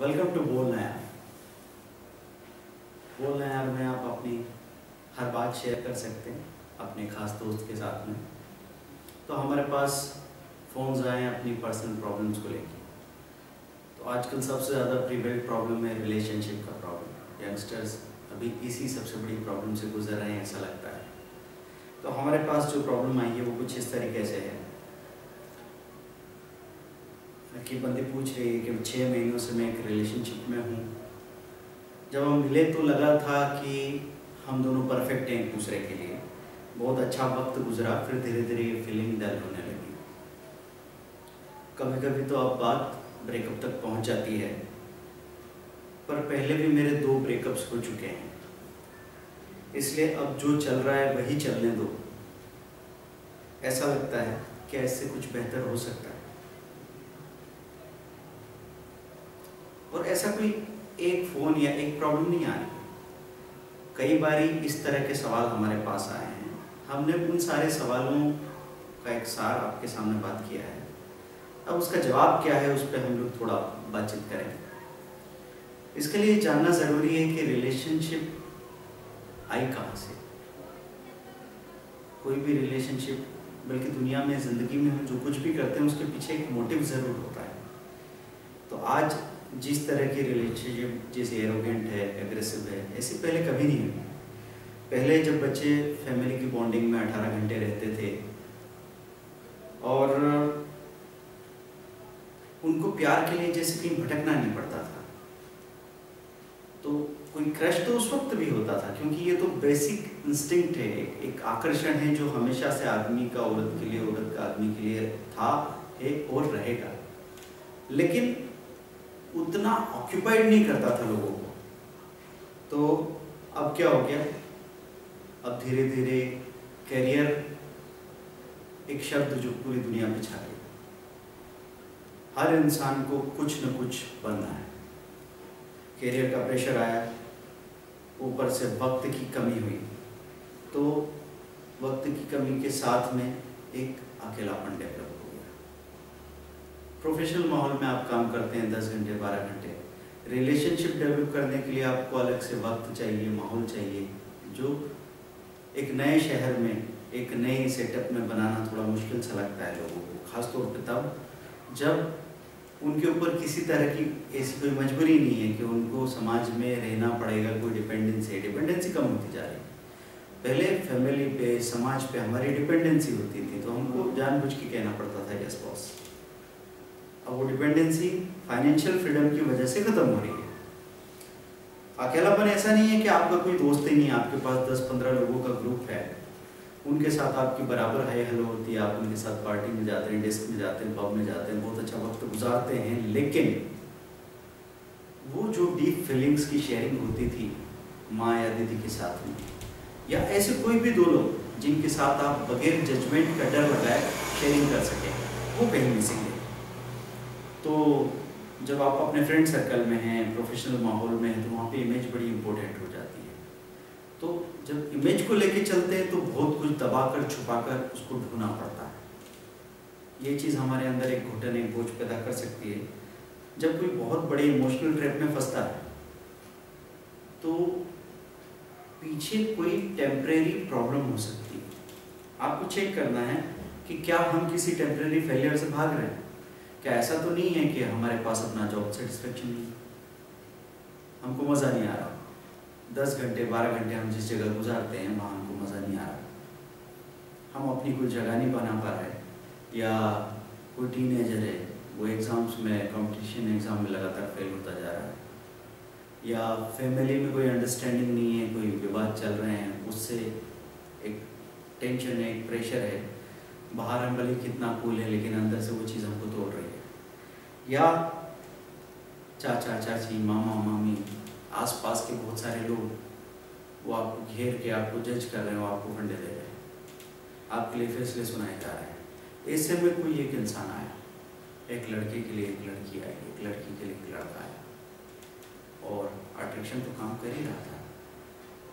Welcome to बोल नायाब। बोल नायाब में आप अपनी हर बात शेयर कर सकते हैं अपने खास दोस्त के साथ में। तो हमारे पास फ़ोन्स आए अपनी पर्सनल प्रॉब्लम्स को लेकर। तो आजकल सबसे ज़्यादा प्रीवेल्ड प्रॉब्लम है रिलेशनशिप का प्रॉब्लम। यंगस्टर्स अभी इसी सबसे बड़ी प्रॉब्लम से गुजर रहे हैं ऐसा लगता है। तो हमारे पास जो प्रॉब्लम आई है वो कुछ इस तरीके से है कि बंदी पूछ रही है कि 6 महीनों से मैं एक रिलेशनशिप में हूँ। जब हम मिले तो लगा था कि हम दोनों परफेक्ट हैं एक दूसरे के लिए, बहुत अच्छा वक्त गुजरा। फिर धीरे धीरे ये फीलिंग डल होने लगी। कभी कभी तो अब बात ब्रेकअप तक पहुँच जाती है, पर पहले भी मेरे 2 ब्रेकअप्स हो चुके हैं, इसलिए अब जो चल रहा है वही चलने दो। ऐसा लगता है कि ऐसे कुछ बेहतर हो सकता है। और ऐसा कोई एक फ़ोन या एक प्रॉब्लम नहीं आ रही, कई बारी इस तरह के सवाल हमारे पास आए हैं। हमने उन सारे सवालों का एक सार आपके सामने बात किया है। अब उसका जवाब क्या है उस पर हम लोग थोड़ा बातचीत करेंगे। इसके लिए जानना ज़रूरी है कि रिलेशनशिप आई कहाँ से। कोई भी रिलेशनशिप, बल्कि दुनिया में, ज़िंदगी में हम जो कुछ भी करते हैं उसके पीछे एक मोटिव ज़रूर होता है। तो आज जिस तरह की रिलेशनशिप जैसे एरोगेंट है, एग्रेसिव है, ऐसी पहले कभी नहीं हुई। पहले जब बच्चे फैमिली की बॉन्डिंग में 18 घंटे रहते थे और उनको प्यार के लिए जैसे कहीं भटकना नहीं पड़ता था, तो कोई क्रश तो उस वक्त भी होता था, क्योंकि ये तो बेसिक इंस्टिंक्ट है, एक आकर्षण है जो हमेशा से आदमी का औरत के लिए, औरत का आदमी के लिए था, है और रहेगा। लेकिन उतना ऑक्यूपाइड नहीं करता था लोगों को। तो अब क्या हो गया, अब धीरे धीरे कैरियर एक शब्द जो पूरी दुनिया में छा गया। हर इंसान को कुछ न कुछ बनना है। कैरियर का प्रेशर आया, ऊपर से वक्त की कमी हुई, तो वक्त की कमी के साथ में एक अकेलापन डेवलप। प्रोफेशनल माहौल में आप काम करते हैं 10 घंटे 12 घंटे। रिलेशनशिप डेवलप करने के लिए आपको अलग से वक्त चाहिए, माहौल चाहिए, जो एक नए शहर में, एक नए सेटअप में बनाना थोड़ा मुश्किल सा लगता है लोगों को, खासतौर पर तब जब उनके ऊपर किसी तरह की ऐसी कोई मजबूरी नहीं है कि उनको समाज में रहना पड़ेगा, कोई डिपेंडेंसी कम होती जा रही है। पहले फैमिली पे, समाज पे हमारी डिपेंडेंसी होती थी, तो हमको जानबूझ के कहना पड़ता था यस बॉस। अब वो डिपेंडेंसी फाइनेंशियल फ्रीडम की वजह से खत्म हो रही है। अकेलापन ऐसा नहीं है कि आपका कोई दोस्त ही नहीं है, आपके पास 10-15 लोगों का ग्रुप है, उनके साथ आपकी बराबर हाई हेलो होती है, आप उनके साथ पार्टी में जाते हैं, डिस्क में जाते हैं, पब में जाते हैं, बहुत अच्छा वक्त गुजारते हैं। लेकिन वो जो डीप फीलिंग्स की शेयरिंग होती थी माँ या दीदी के साथ में, या ऐसे कोई भी 2 लोग जिनके साथ आप बगैर जजमेंट का डर लगाए शेयरिंग कर सकें, वो कहीं मिसिंग है। तो जब आप अपने फ्रेंड सर्कल में हैं, प्रोफेशनल माहौल में हैं, तो वहाँ पे इमेज बड़ी इम्पोर्टेंट हो जाती है। तो जब इमेज को लेके चलते हैं तो बहुत कुछ दबाकर, छुपाकर उसको ढूंढना पड़ता है। ये चीज़ हमारे अंदर एक घुटन, एक बोझ पैदा कर सकती है। जब कोई बहुत बड़े इमोशनल ट्रैप में फंसता है तो पीछे कोई टेम्परेरी प्रॉब्लम हो सकती है। आपको चेक करना है कि क्या हम किसी टेम्परेरी फेलियर से भाग रहे हैं। क्या ऐसा तो नहीं है कि हमारे पास अपना जॉब सेटिस्फेक्शन नहीं है, हमको मज़ा नहीं आ रहा, 10 घंटे 12 घंटे हम जिस जगह गुजारते हैं वहाँ हमको मज़ा नहीं आ रहा, हम अपनी कोई जगह नहीं बना पा रहे, या कोई टीनेजर है वो एग्ज़ाम्स में, कंपटीशन एग्ज़ाम में लगातार फेल होता जा रहा है, या फैमिली में कोई अंडरस्टैंडिंग नहीं है, कोई विवाद चल रहे हैं, उससे एक टेंशन है, एक प्रेशर है। बाहर हम भले कितना कूल है लेकिन अंदर से वो चीज़ हमको तोड़ रही है। या चाचा चाची, मामा मामी, आसपास के बहुत सारे लोग वो आपको घेर के आपको जज कर रहे हैं, वो आपको फंडे दे रहे हैं, आपके लिए फैसले सुनाए जा रहे हैं। ऐसे में कोई एक इंसान आया, एक लड़के के लिए एक लड़की आई, एक लड़की के लिए एक लड़का आया, और अट्रैक्शन तो काम कर ही रहा था।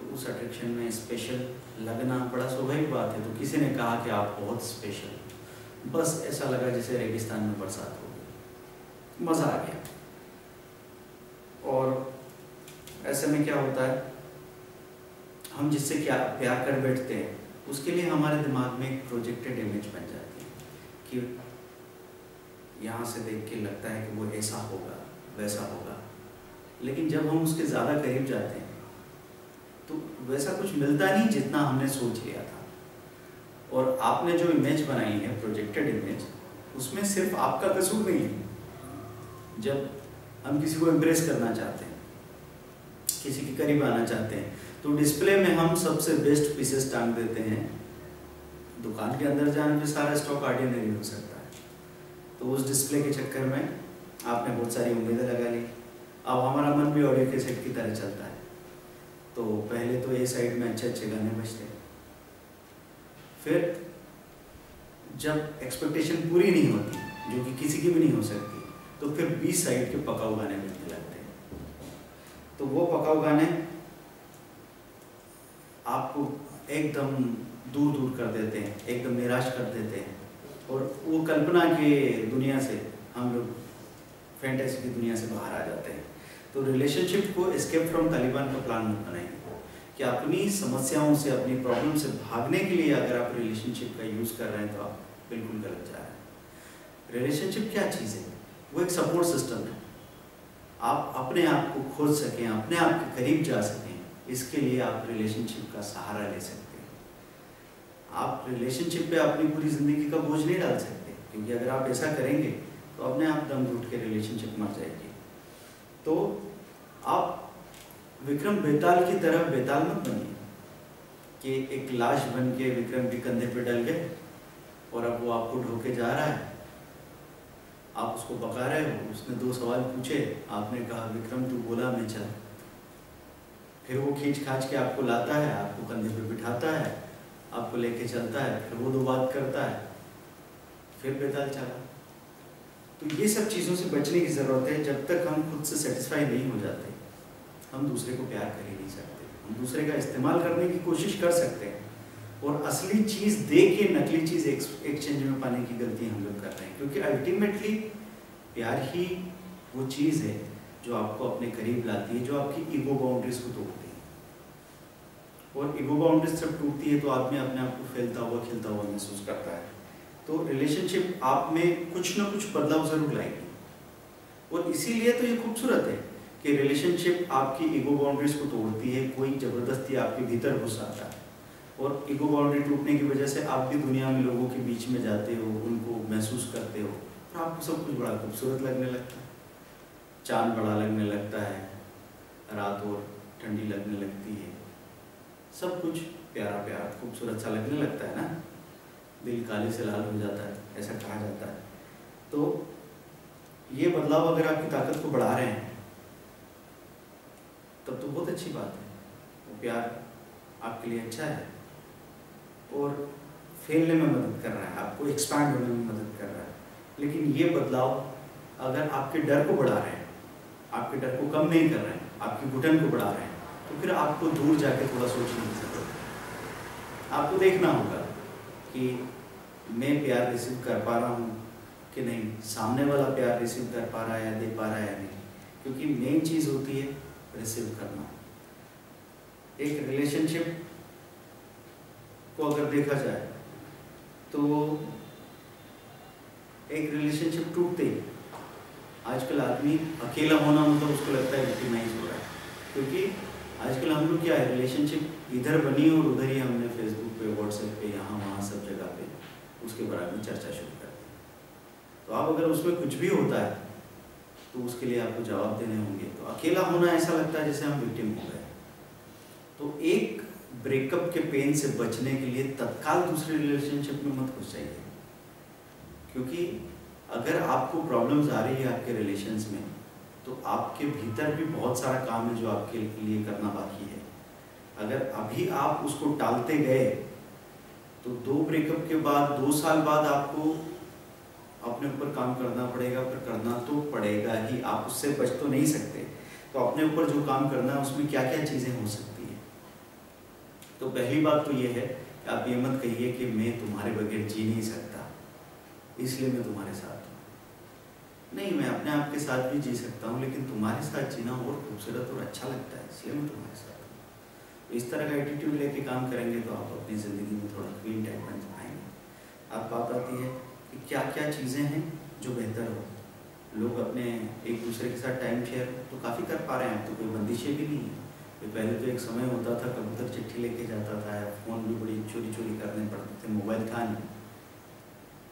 तो उस अट्रैक्शन में स्पेशल लगना बड़ा स्वाभाविक बात है। तो किसी ने कहा कि आप बहुत स्पेशल, बस ऐसा लगा जैसे रेगिस्तान में बरसात हो गई, मज़ा आ गया। ऐसे में क्या होता है, हम जिससे क्या प्यार कर बैठते हैं उसके लिए हमारे दिमाग में एक प्रोजेक्टेड इमेज बन जाती है कि यहाँ से देख के लगता है कि वो ऐसा होगा वैसा होगा, लेकिन जब हम उसके ज़्यादा करीब जाते हैं तो वैसा कुछ मिलता नहीं जितना हमने सोच लिया था। और आपने जो इमेज बनाई है प्रोजेक्टेड इमेज, उसमें सिर्फ आपका कसूर नहीं है। जब हम किसी को इम्प्रेस करना चाहते हैं, किसी के करीब आना चाहते हैं, तो डिस्प्ले में हम सबसे बेस्ट पीसेस टांग देते हैं। दुकान के अंदर जाने पे सारा स्टॉक ऑर्डिनरी हो सकता है, तो उस डिस्प्ले के चक्कर में आपने बहुत सारी उम्मीदें लगा ली। अब हमारा मन भी ऑडियो कैसेट की तरह चलता है, तो पहले तो ये साइड में अच्छे अच्छे गाने बजते हैं, फिर जब एक्सपेक्टेशन पूरी नहीं होती, जो कि किसी की भी नहीं हो सकती, तो फिर 20 साइड के पकाऊ गाने मिलने लगते हैं। तो वो पकाऊ गाने आपको एकदम दूर दूर कर देते हैं, एकदम निराश कर देते हैं, और वो कल्पना की दुनिया से हम लोग फैंटेसी की दुनिया से बाहर आ जाते हैं। तो रिलेशनशिप को एस्केप फ्रॉम तालिबान का प्लान बनाएंगे कि अपनी समस्याओं से, अपनी प्रॉब्लम से भागने के लिए अगर आप रिलेशनशिप का यूज़ कर रहे हैं तो आप बिल्कुल गलत जा रहे हैं। रिलेशनशिप क्या चीज़ है? वो एक सपोर्ट सिस्टम है। आप अपने आप को खोज सकें, अपने आप के करीब जा सकें, इसके लिए आप रिलेशनशिप का सहारा ले सकते हैं। आप रिलेशनशिप पे अपनी पूरी ज़िंदगी का बोझ नहीं डाल सकते, क्योंकि अगर आप ऐसा करेंगे तो अपने आप दम घुट के रिलेशनशिप मर जाएगी। तो आप विक्रम बेताल की तरह बेताल मत बनिए कि एक लाश बन के विक्रम के कंधे पर डल गए और अब वो आपको ढोके जा रहा है। आप उसको बका रहे हो, उसने 2 सवाल पूछे, आपने कहा विक्रम तू बोला मैं चल, फिर वो खींच खाच के आपको लाता है, आपको कंधे पे बिठाता है, आपको लेके चलता है, फिर वो 2 बात करता है, फिर बेताल चला। तो ये सब चीज़ों से बचने की ज़रूरत है। जब तक हम खुद से सेटिस्फाई नहीं हो जाते, हम दूसरे को प्यार कर ही नहीं सकते। हम दूसरे का इस्तेमाल करने की कोशिश कर सकते हैं, और असली चीज़ दे के नकली चीज़ एक्सचेंज में पाने की गलती हम लोग कर रहे हैं, क्योंकि अल्टीमेटली प्यार ही वो चीज़ है जो आपको अपने करीब लाती है, जो आपकी ईगो बाउंड्रीज को तोड़ती है। और ईगो बाउंड्रीज जब टूटती है तो आदमी अपने आप को फैलता हुआ खिलता हुआ महसूस करता है। तो रिलेशनशिप आप में कुछ ना कुछ बदलाव ज़रूर लाएगी, और इसीलिए तो ये खूबसूरत है कि रिलेशनशिप आपकी ईगो बाउंड्रीज को तोड़ती है। कोई ज़बरदस्ती आपके भीतर घुस आता है, और ईगो बाउंड्री टूटने की वजह से आप भी दुनिया में लोगों के बीच में जाते हो, उनको महसूस करते हो, और आपको सब कुछ बड़ा खूबसूरत लगने लगता है। चांद बड़ा लगने लगता है, रात और ठंडी लगने लगती है, सब कुछ प्यारा प्यारा खूबसूरत सा लगने लगता है ना, दिल काले से लाल हो जाता है, ऐसा कहा जाता है। तो ये बदलाव अगर आपकी ताकत को बढ़ा रहे हैं तब तो बहुत अच्छी बात है, वो प्यार आपके लिए अच्छा है और फैलने में मदद कर रहा है, आपको एक्सपैंड होने में मदद कर रहा है। लेकिन ये बदलाव अगर आपके डर को बढ़ा रहे हैं, आपके डर को कम नहीं कर रहे हैं, आपकी घुटन को बढ़ा रहे हैं, तो फिर आपको दूर जाके थोड़ा सोचने की जरूरत है। आपको देखना होगा कि मैं प्यार रिसीव कर पा रहा हूँ कि नहीं, सामने वाला प्यार रिसीव कर पा रहा है या दे पा रहा है या नहीं, क्योंकि मेन चीज़ होती है रिसीव करना। एक रिलेशनशिप को अगर देखा जाए तो एक रिलेशनशिप टूटते ही आजकल आदमी अकेला होना मतलब उसको लगता है विक्टिमाइज हो रहा है, क्योंकि आजकल हम लोग क्या है, रिलेशनशिप इधर बनी और उधर ही हमने फेसबुक पे, व्हाट्सएप पे, यहाँ वहाँ सब जगह पे उसके बारे में चर्चा शुरू कर दी। तो आप अगर उसमें कुछ भी होता है तो उसके लिए आपको जवाब देने होंगे। तो अकेला होना ऐसा लगता है जैसे हम विक्टिम हो गए। तो एक ब्रेकअप के पेन से बचने के लिए तत्काल दूसरे रिलेशनशिप में मत घुस जाइए, क्योंकि अगर आपको प्रॉब्लम्स आ रही है आपके रिलेशंस में तो आपके भीतर भी बहुत सारा काम है जो आपके लिए करना बाकी है। अगर अभी आप उसको टालते गए तो 2 ब्रेकअप के बाद, 2 साल बाद आपको अपने ऊपर काम करना पड़ेगा, पर करना तो पड़ेगा ही, आप उससे बच तो नहीं सकते। तो अपने ऊपर जो काम करना है उसमें क्या क्या चीज़ें हो सकती हैं? तो पहली बात तो ये है कि आप ये मत कहिए कि मैं तुम्हारे बगैर जी नहीं सकता इसलिए मैं तुम्हारे साथ हूँ। नहीं, मैं अपने आप के साथ भी जी सकता हूँ, लेकिन तुम्हारे साथ जीना और खूबसूरत और अच्छा लगता है, इसलिए मैं तुम्हारे साथ हूँ। इस तरह का एटीट्यूड लेके काम करेंगे तो आप अपनी ज़िंदगी में थोड़ा क्लीन टाइम बन पाएंगे। अब बात आती है कि क्या क्या चीज़ें हैं जो बेहतर हो, लोग अपने एक दूसरे के साथ टाइम शेयर तो काफ़ी कर पा रहे हैं, तो कोई बंदिशें भी नहीं है। पहले तो एक समय होता था कबूतर चिट्ठी लेके जाता था, फ़ोन भी बड़ी चोरी चोरी करने पड़ते थे, मोबाइल था नहीं।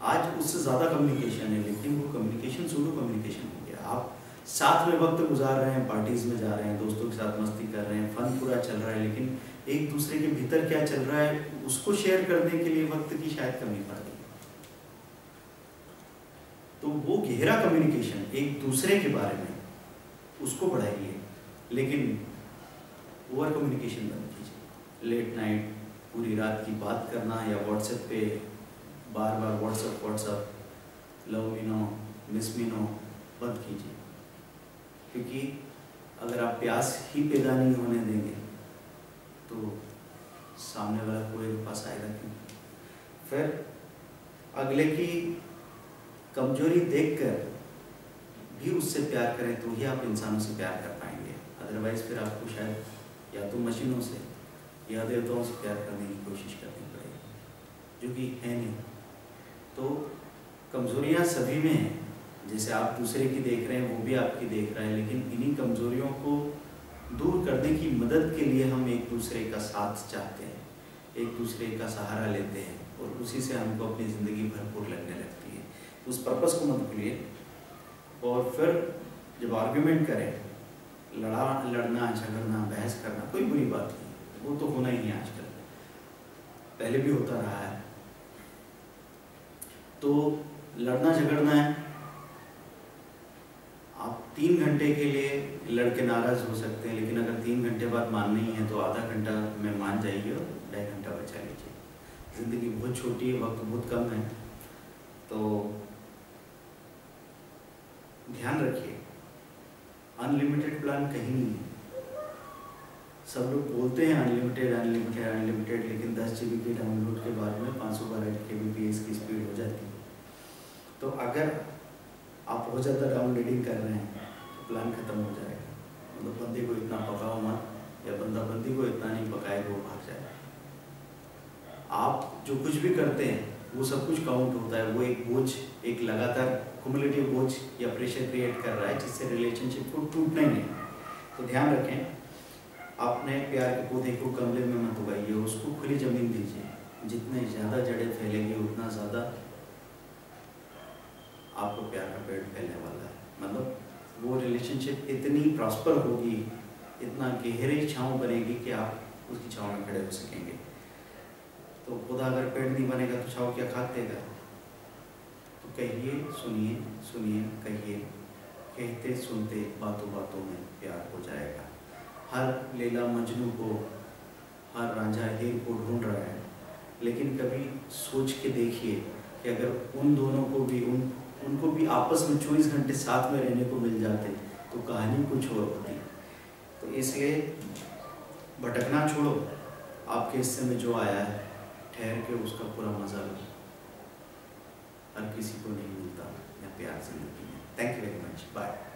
आज उससे ज़्यादा कम्युनिकेशन है, लेकिन वो कम्युनिकेशन सोलो कम्युनिकेशन हो गया। आप साथ में वक्त गुजार रहे हैं, पार्टीज़ में जा रहे हैं, दोस्तों के साथ मस्ती कर रहे हैं, फन पूरा चल रहा है, लेकिन एक दूसरे के भीतर क्या चल रहा है उसको शेयर करने के लिए वक्त की शायद कमी पड़ गई। तो वो गहरा कम्युनिकेशन एक दूसरे के बारे में उसको बढ़ाइए, लेकिन ओवर कम्युनिकेशन बंद कीजिए। लेट नाइट पूरी रात की बात करना या व्हाट्सएप पे बार बार WhatsApp love me no miss me no बंद कीजिए, क्योंकि अगर आप प्यास ही पैदा नहीं होने देंगे तो सामने वाला कोई पास आएगा नहीं। फिर अगले की कमजोरी देखकर भी उससे प्यार करें तो ही आप इंसानों से प्यार कर पाएंगे, अदरवाइज़ फिर आपको शायद या तो मशीनों से या देवताओं से प्यार करने की कोशिश करनी पड़ेगी, जो कि है नहीं। तो कमज़ोरियाँ सभी में हैं, जैसे आप दूसरे की देख रहे हैं वो भी आपकी देख रहा है, लेकिन इन्हीं कमज़ोरियों को दूर करने की मदद के लिए हम एक दूसरे का साथ चाहते हैं, एक दूसरे का सहारा लेते हैं, और उसी से हमको अपनी ज़िंदगी भरपूर लगने लगती है। उस पर्पज़ को मत भूलिए। और फिर जब आर्ग्यूमेंट करें, लड़ना, झगड़ना, बहस करना कोई बुरी बात नहीं, वो तो होना ही है, आजकल पहले भी होता रहा है। तो लड़ना झगड़ना है, आप 3 घंटे के लिए लड़के नाराज हो सकते हैं, लेकिन अगर 3 घंटे बाद मानना ही है तो आधा घंटा में मान जाइए और 1.5 घंटा बचा लीजिए। ज़िंदगी बहुत छोटी है, वक्त बहुत कम है, तो ध्यान रखिए। अनलिमिटेड प्लान कहीं नहीं है, सब लोग बोलते हैं अनलिमिटेड अनलिमिटेड अनलिमिटेड, लेकिन 10 GB के डाउनलोड के बाद में 512 kbps की स्पीड हो जाती है। तो अगर आप बहुत ज़्यादा डाउनलोडिंग कर रहे हैं तो प्लान ख़त्म हो जाएगा, मतलब बंदे को इतना पकाओ मत, या बंदा बंदी को इतना नहीं पकाएगा वो भाग जाएगा। आप जो कुछ भी करते हैं वो सब कुछ काउंट होता है, वो एक बोझ, एक लगातार क्यूमुलेटिव बोझ या प्रेशर क्रिएट कर रहा है, जिससे रिलेशनशिप को टूटना ही नहीं। तो ध्यान रखें, आपने प्यार के पौधे को गमले में मत उगाइए, उसको खुली ज़मीन दीजिए, जितने ज़्यादा जड़ें फैलेंगी उतना ज़्यादा आपको प्यार का पेड़ फैलने वाला है। मतलब वो रिलेशनशिप इतनी प्रॉस्पर होगी, इतना गहरी छाँव बनेगी कि आप उसकी छाँव में खड़े हो सकेंगे। तो पौधा अगर पेड़ नहीं बनेगा तो छाँव क्या खाद देगा? तो कहिए, सुनिए, सुनिए, कहिए, कहते सुनते बातों बातों में प्यार हो जाएगा। हर लैला मजनू को, हर रांझा हीर को ढूंढ रहा है, लेकिन कभी सोच के देखिए कि अगर उन दोनों को भी उनको भी आपस में 24 घंटे साथ में रहने को मिल जाते तो कहानी कुछ और होती। तो इसलिए भटकना छोड़ो, आपके हिस्से में जो आया है ठहर के उसका पूरा मजा लो, हर किसी को नहीं मिलता या प्यार से मिलती है। Thank you very much, bye.